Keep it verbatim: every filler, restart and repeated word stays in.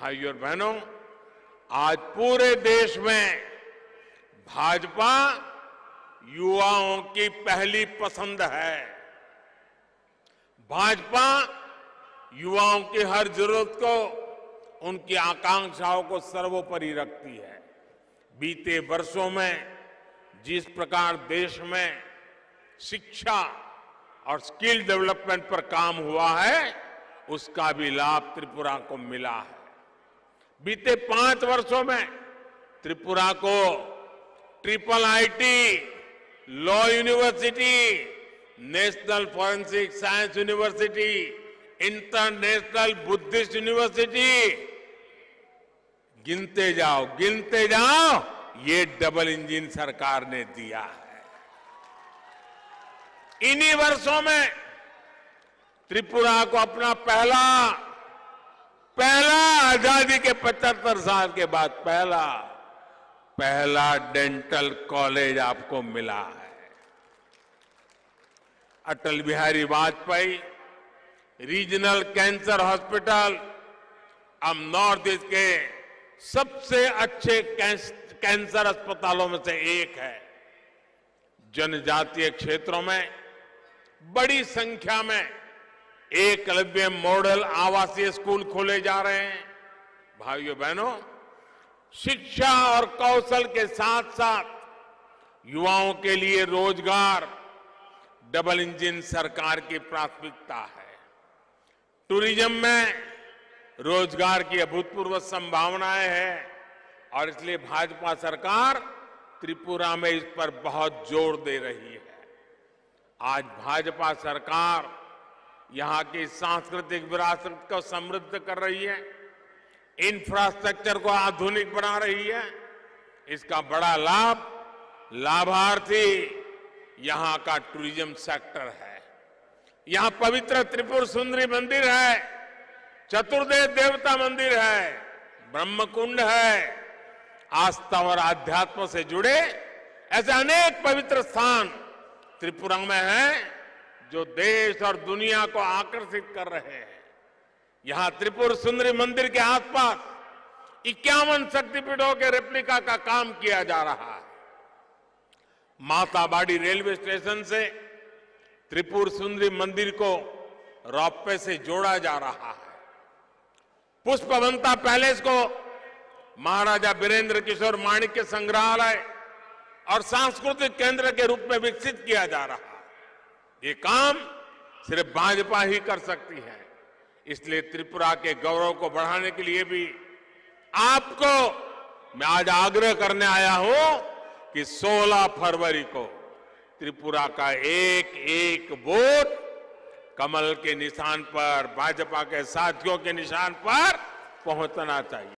भाइयों और बहनों, आज पूरे देश में भाजपा युवाओं की पहली पसंद है। भाजपा युवाओं की हर जरूरत को, उनकी आकांक्षाओं को सर्वोपरि रखती है। बीते वर्षों में जिस प्रकार देश में शिक्षा और स्किल डेवलपमेंट पर काम हुआ है, उसका भी लाभ त्रिपुरा को मिला है। बीते पांच वर्षों में त्रिपुरा को triple IT law university, national forensic science university, international Buddhist university, गिनते जाओ गिनते जाओ, ये डबल इंजन सरकार ने दिया है। इन्हीं वर्षों में त्रिपुरा को अपना पहला पहला आजादी के पचहत्तर साल के बाद पहला पहला डेंटल कॉलेज आपको मिला है। Atal Bihari Vajpayee regional cancer hospital अब नॉर्थ ईस्ट के सबसे अच्छे कैंसर अस्पतालों में से एक है। जनजातीय क्षेत्रों में बड़ी संख्या में एकलव्य मॉडल आवासीय स्कूल खोले जा रहे हैं। भाइयों बहनों, शिक्षा और कौशल के साथ साथ युवाओं के लिए रोजगार डबल इंजन सरकार की प्राथमिकता है। टूरिज्म में रोजगार की अभूतपूर्व संभावनाएं हैं और इसलिए भाजपा सरकार त्रिपुरा में इस पर बहुत जोर दे रही है। आज भाजपा सरकार यहाँ की सांस्कृतिक विरासत को समृद्ध कर रही है, इंफ्रास्ट्रक्चर को आधुनिक बना रही है। इसका बड़ा लाभ लाभार्थी यहाँ का टूरिज्म सेक्टर है। यहाँ पवित्र त्रिपुर सुंदरी मंदिर है, चतुर्देव देवता मंदिर है, ब्रह्मकुंड है। आस्था और आध्यात्म से जुड़े ऐसे अनेक पवित्र स्थान त्रिपुरा में हैं, जो देश और दुनिया को आकर्षित कर रहे हैं। यहाँ त्रिपुर सुंदरी मंदिर के आसपास इक्यावन शक्तिपीठों के रेप्लिका का काम किया जा रहा है। माताबाड़ी रेलवे स्टेशन से त्रिपुर सुंदरी मंदिर को रॉपवे से जोड़ा जा रहा है। पुष्पवंता पैलेस को महाराजा वीरेंद्र किशोर माणिक्य संग्रहालय और सांस्कृतिक केंद्र के रूप में विकसित किया जा रहा है। ये काम सिर्फ भाजपा ही कर सकती है। इसलिए त्रिपुरा के गौरव को बढ़ाने के लिए भी आपको मैं आज आग्रह करने आया हूं कि सोलह फरवरी को त्रिपुरा का एक एक वोट कमल के निशान पर, भाजपा के साथियों के निशान पर पहुंचना चाहिए।